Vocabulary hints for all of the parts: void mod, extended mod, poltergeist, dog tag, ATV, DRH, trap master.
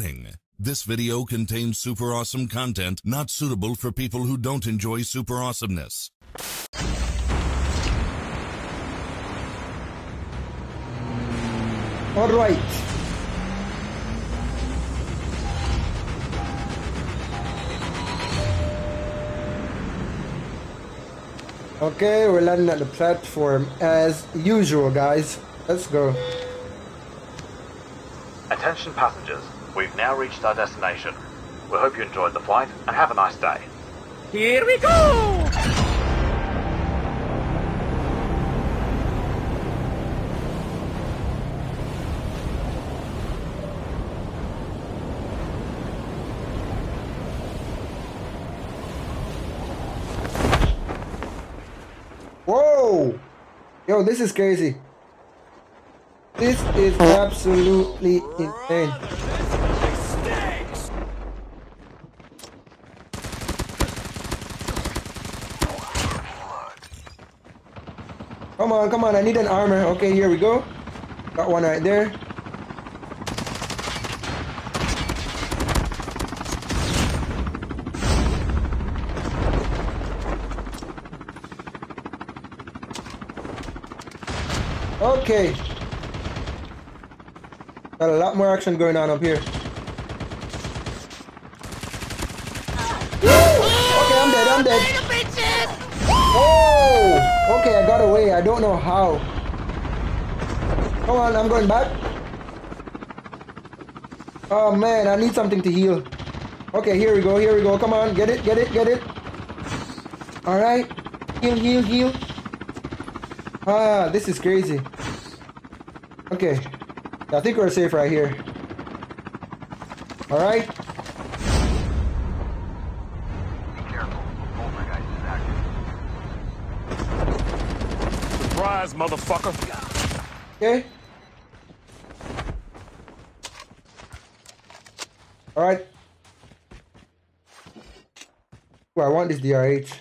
Warning, this video contains super awesome content not suitable for people who don't enjoy super awesomeness. All right. Okay, we're landing at the platform as usual, guys. Let's go. Attention passengers, we've now reached our destination. We hope you enjoyed the flight and have a nice day. Here we go! Whoa! Yo, this is crazy. This is absolutely insane. Come on, come on, I need an armor. Okay, here we go. Got one right there. Okay. Got a lot more action going on up here. Woo! Okay, I'm dead, I'm dead. Oh! Okay, I got away. I don't know how. Come on, I'm going back. Oh man, I need something to heal. Okay, here we go, here we go. Come on, get it, get it, get it. Alright. Heal, heal, heal. Ah, this is crazy. Okay. I think we're safe right here. Alright. Be careful. Poltergeist is active. Surprise, motherfucker. Okay. Alright. Ooh, I want this DRH.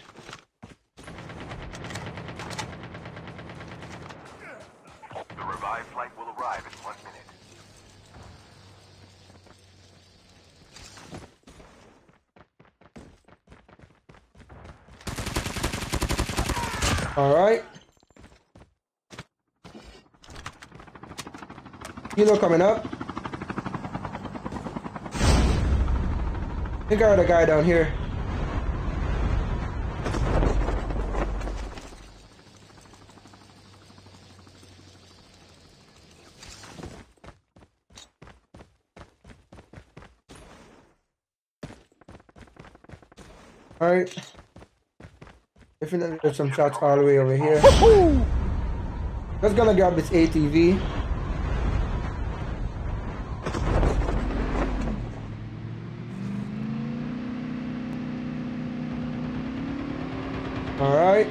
All right. Kilo coming up. I think I heard a guy down here. All right. Definitely there's some shots all the way over here. Just gonna grab this ATV. Alright.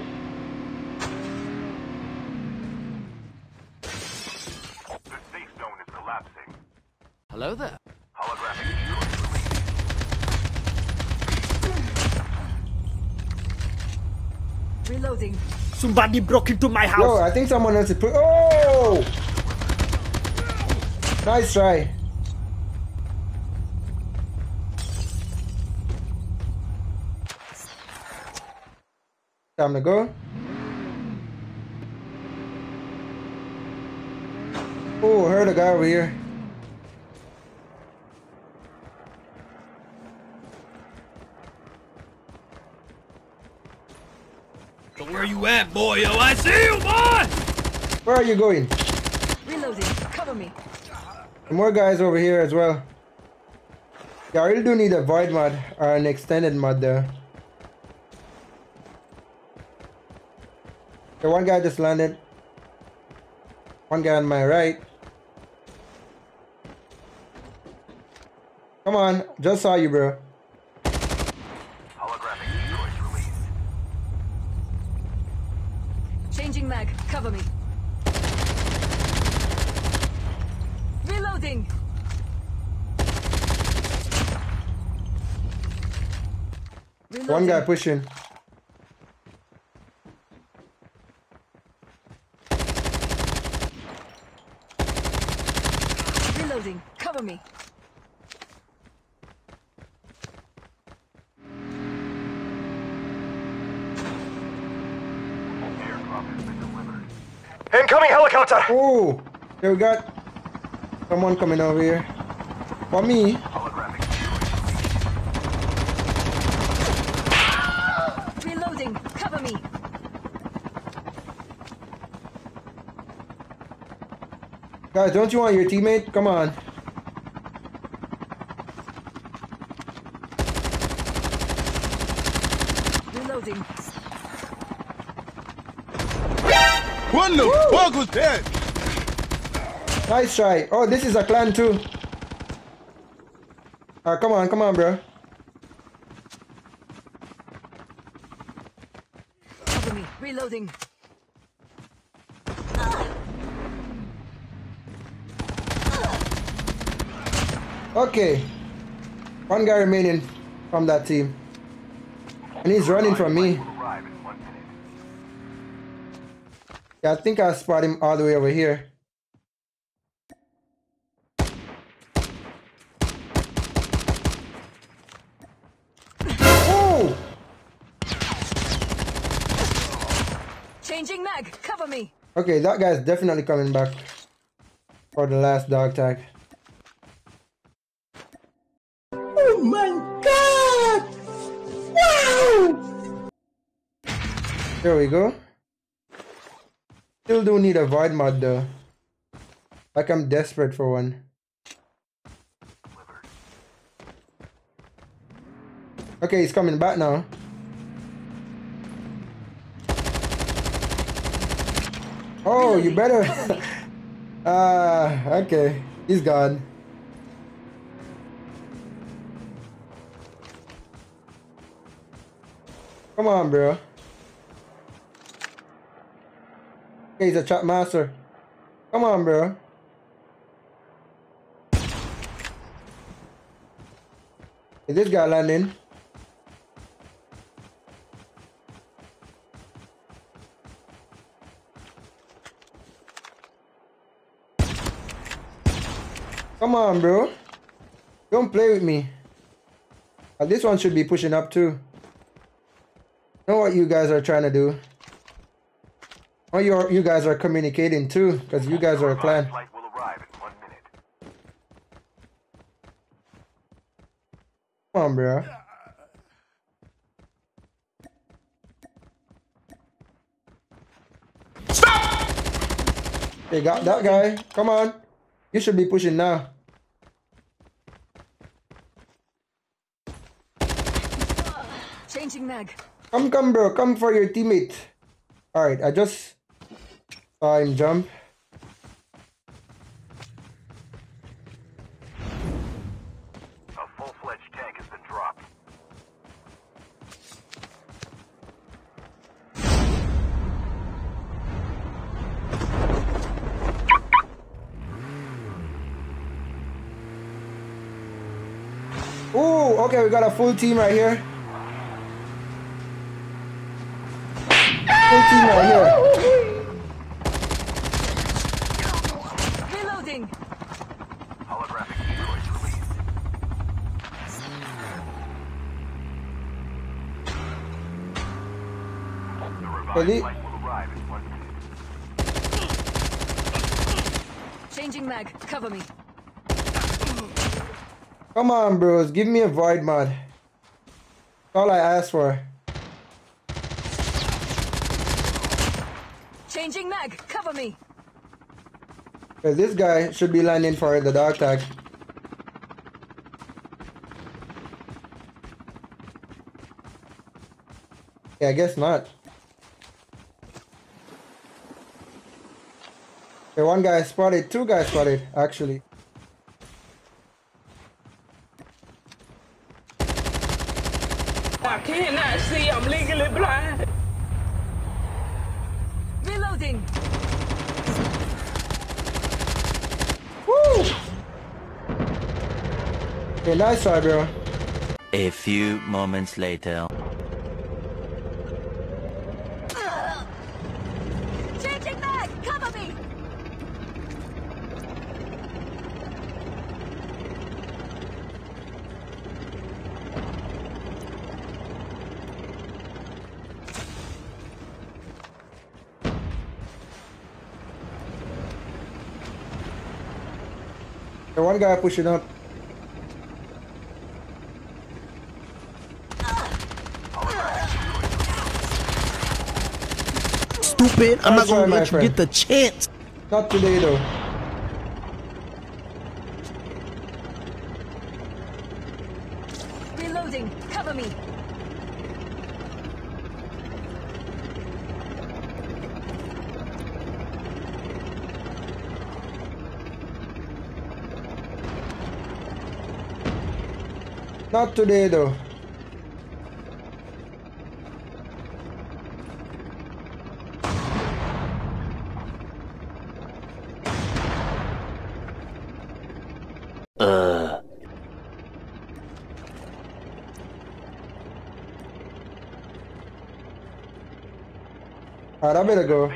The safe zone is collapsing. Hello there. Reloading. Somebody broke into my house. Yo, I think someone else is. Oh! Nice try. Time to go. Oh, I heard a guy over here. Where you at, boy? Yo, I see you, boy! Where are you going? Reloading. Cover me. More guys over here as well. Yeah, I really do need a void mod or an extended mod there. Okay, one guy just landed. One guy on my right. Come on, just saw you, bro. Mag, cover me. Reloading. Reloading. One guy pushing. Reloading. Cover me. Incoming helicopter! Ooh! Here we got someone coming over here. For me. Reloading. Cover me. Guys, don't you want your teammate? Come on. Reloading. What the fuck was that? Nice try. Oh, this is a clan too. Alright, come on, come on, bro. Cover me. Reloading. Okay. One guy remaining from that team. And he's running from me. Yeah, I think I spot him all the way over here. Oh! Changing mag, cover me. Okay, that guy's definitely coming back for the last dog tag. Oh my God! Wow! There we go. Still do need a void mod though. Like I'm desperate for one. Okay, he's coming back now. Oh, you better. Okay. He's gone. Come on, bro. He's a trap master. Come on, bro. Is this guy landing? Come on, bro. Don't play with me. This one should be pushing up too. Know what you guys are trying to do. Oh, you guys are communicating too, because you guys are a clan. Come on, bro. Stop! They got that guy. Come on. You should be pushing now. Changing mag. Come, come, bro. Come for your teammate. Alright, I just... Time jump. A full-fledged tank has been dropped. Ooh, okay, we got a full team right here. Full team right here. Changing mag, cover me. Come on, bros, give me a void mod. All I asked for. Changing mag, cover me. This guy should be landing for the dog tag. Yeah, I guess not. Okay, one guy spotted, two guys spotted, actually. I cannot see, I'm legally blind. Reloading. Woo! Okay, nice try, bro. A few moments later. There's one guy pushing up. Stupid! I'm not gonna let you get the chance. Not today, though. Reloading. Cover me. Not today, though. Alright, I better go.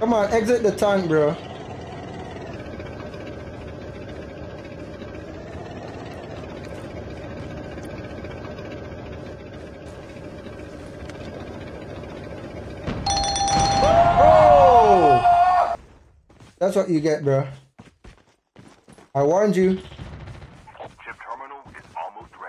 Come on, exit the tank, bro. Oh! That's what you get, bro. I warned you. Chip terminal is almost ready.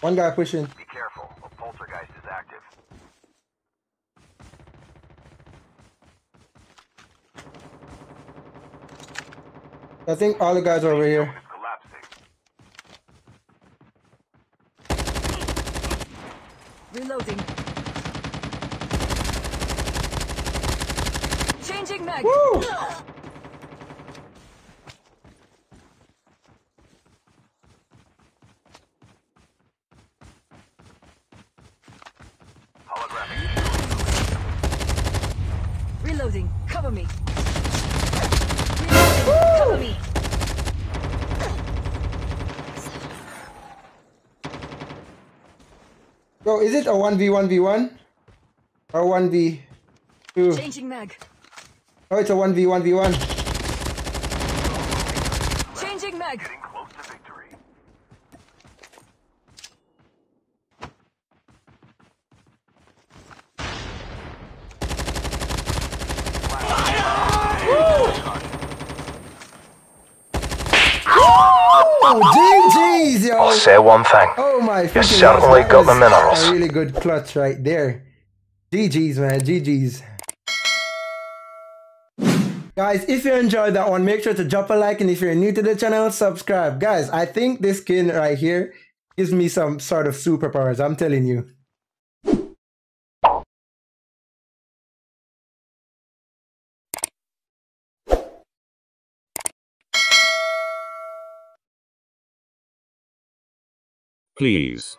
One guy pushing. Be careful, a poltergeist is active. I think all the guys are over here. Reloading. Changing mag. Woo! Reloading, cover me. Reloading, cover me. Bro, is it a 1v1v1 or 1v2? Changing mag. Oh, it's a 1v1v1. Changing mag. Getting close to victory. GG's, yo. I'll say one thing. Oh my! You certainly got the minerals. A really good clutch right there. GG's, man. GG's. Guys, if you enjoyed that one, make sure to drop a like, and if you're new to the channel, subscribe. Guys, I think this skin right here gives me some sort of superpowers. I'm telling you. Please.